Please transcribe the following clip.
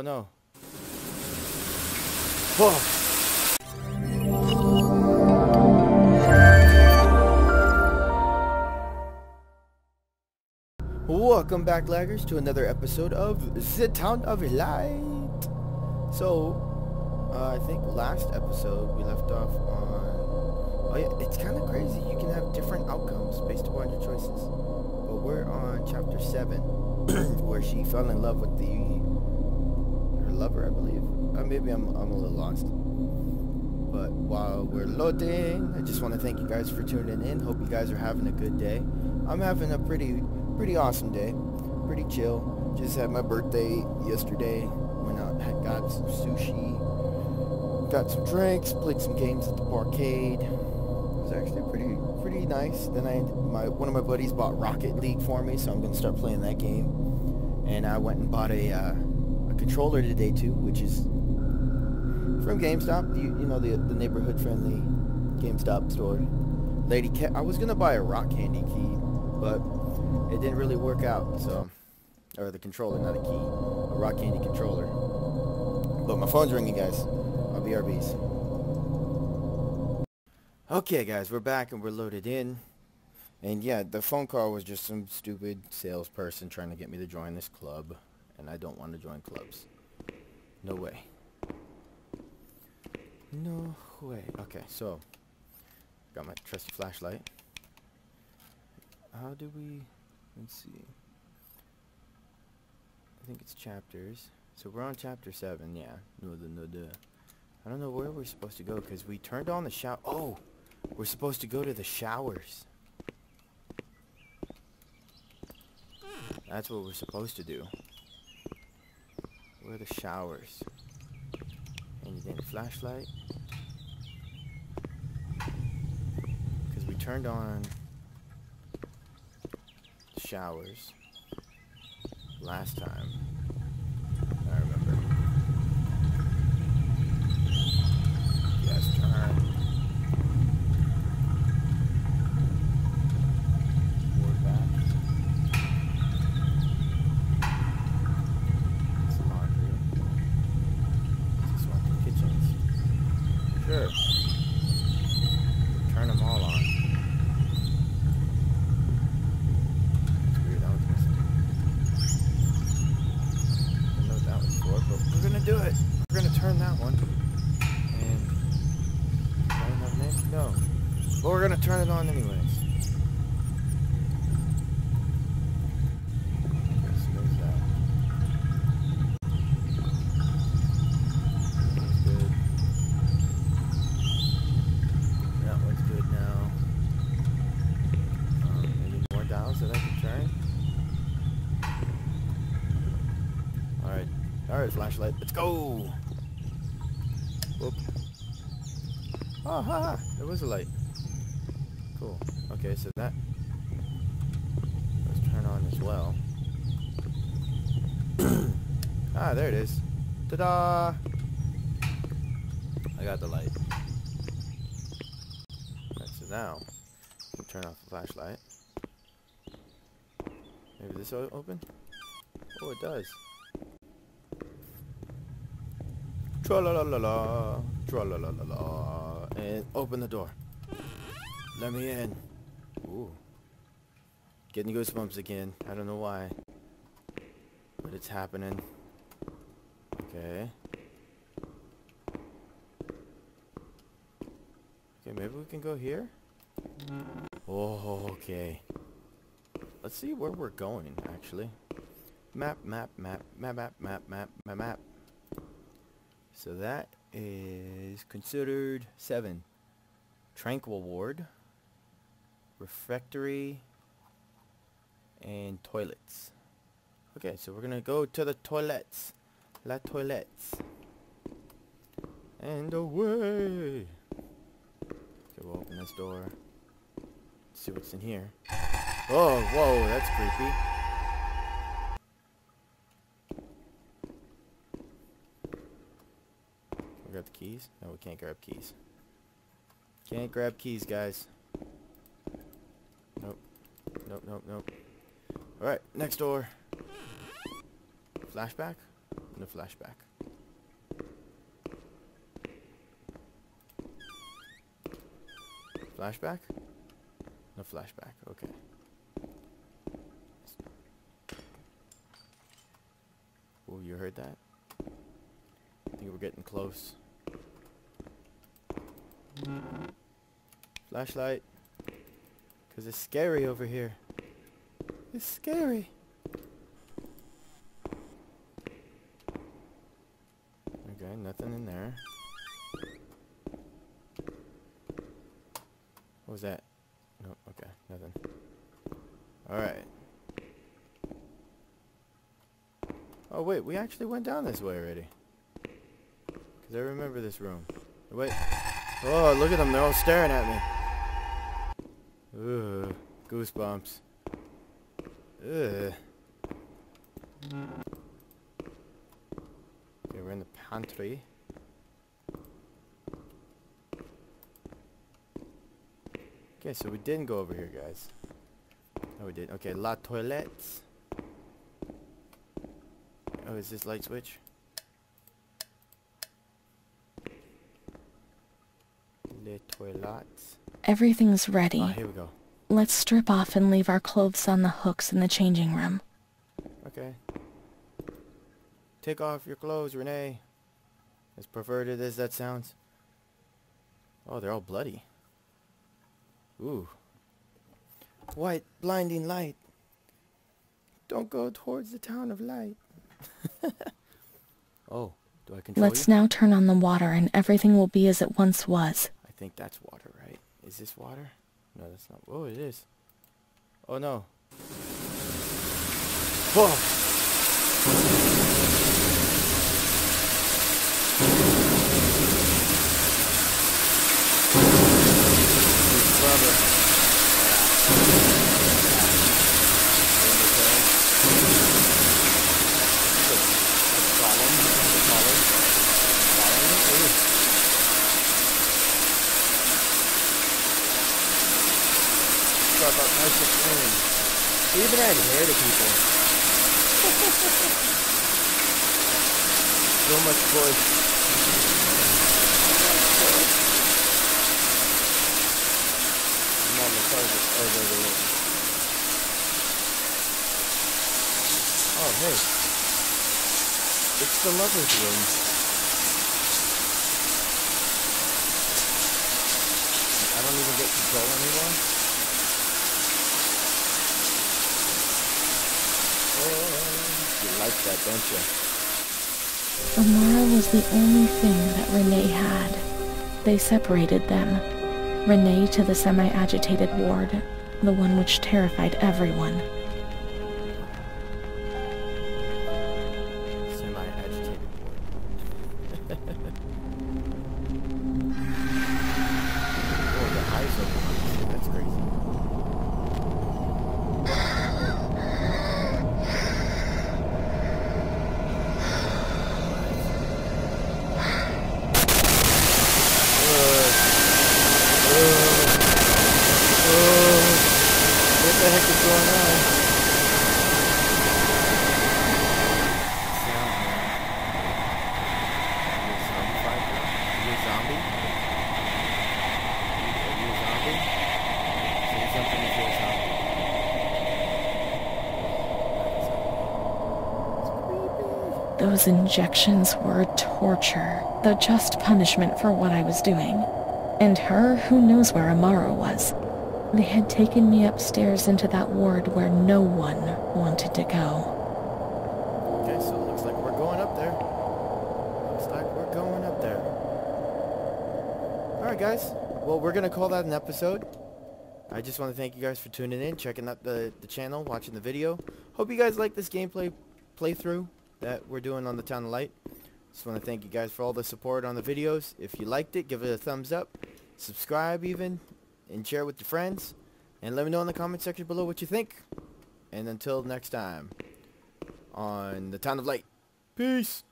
Oh no. Whoa. Welcome back, laggers, to another episode of The Town of Light. So, I think last episode we left off on... Oh yeah, it's kind of crazy. You can have different outcomes based upon your choices. But we're on chapter 7, where she fell in love with her lover, I believe. Maybe I'm a little lost. But while we're loading, I just want to thank you guys for tuning in. Hope you guys are having a good day. I'm having a pretty awesome day, pretty chill. Just had my birthday yesterday. Went out, got some sushi, got some drinks, played some games at the arcade. It was actually pretty nice. Then one of my buddies bought Rocket League for me, so I'm gonna start playing that game. And I went and bought a controller today too, which is from GameStop. You know, the neighborhood friendly GaMstop store. I was gonna buy a Rock Candy key, but it didn't really work out, so... Or the controller, not a key. A Rock Candy controller. But my phone's ringing, guys. I'll be RBs. Okay, guys, we're back and we're loaded in. And yeah, the phone call was just some stupid salesperson trying to get me to join this club. And I don't want to join clubs. No way. No way. Okay, so... Got my trusty flashlight. How do we... Let's see. I think it's chapters. So we're on chapter 7, yeah. I don't know where we're supposed to go, because we turned on the shower. Oh! We're supposed to go to the showers. That's what we're supposed to do. Where are the showers? Anything? Flashlight? Because we turned on... showers last time, I remember. Yes, turn. We're back. It's laundry. Is this one for kitchens? Sure. Turn them all on. But we're gonna turn it on anyways. That one's good now. Any more dials that I can turn? Alright, flashlight. Let's go! Whoop. Aha! There was a light. Cool. Okay, so that let's turn on as well. Ah, there it is. Ta-da! I got the light. Alright, so now we'll turn off the flashlight. Maybe this will open? Oh, it does. Tra-la-la-la-la. Tra-la-la-la-la. And open the door. Let me in. Ooh. Getting goosebumps again. I don't know why. But it's happening. Okay. Okay, maybe we can go here? Oh, okay. Let's see where we're going, actually. Map. So that is considered 7. Tranquil Ward. Refectory and toilets. Okay, so we're gonna go to the toilets. La toilets. And away. Okay, we'll open this door. Let's see what's in here. Oh, whoa, that's creepy. Can we grab the keys? No, we can't grab keys. Can't grab keys, guys. Nope. Alright, next door. Flashback? in a flashback. Flashback? No flashback, okay. Oh, you heard that? I think we're getting close. Flashlight. Because it's scary over here. It's scary. Okay, nothing in there. What was that? No, okay, nothing. Alright. Oh wait, we actually went down this way already. Because I remember this room. Wait. Oh, look at them, they're all staring at me. Ooh, goosebumps. Ugh. Okay, we're in the pantry. Okay, so we didn't go over here, guys. No, we didn't. Okay, la toilette. Oh, is this light switch? Le toilette. Everything's ready. Oh, here we go. Let's strip off and leave our clothes on the hooks in the changing room. Okay. Take off your clothes, Renee. As perverted as that sounds. Oh, they're all bloody. Ooh. White, blinding light. Don't go towards the town of light. Oh, do I control you? Let's now turn on the water and everything will be as it once was. I think that's water, right? Is this water? No, that's not. Oh, it is. Oh, no. Whoa! About nice and clean. They even add hair to people. So much push. I'm on the target. Oh, there they go. Oh, hey. It's the lovers' room. I don't even get control anymore. You like that, don't you? Amara was the only thing that Renee had. They separated them. Renee to the semi-agitated ward, the one which terrified everyone. Semi-agitated ward. Oh, the eyes open. That's crazy. Those injections were torture, the just punishment for what I was doing. And her, who knows where Amara was. They had taken me upstairs into that ward where no one wanted to go. Okay, so it looks like we're going up there. Looks like we're going up there. Alright guys, well we're gonna call that an episode. I just want to thank you guys for tuning in, checking out the channel, watching the video. Hope you guys like this gameplay playthrough that we're doing on the Town of Light. Just want to thank you guys for all the support on the videos. If you liked it, give it a thumbs up, subscribe even, and share with your friends, and let me know in the comment section below what you think. And until next time on the Town of Light, peace.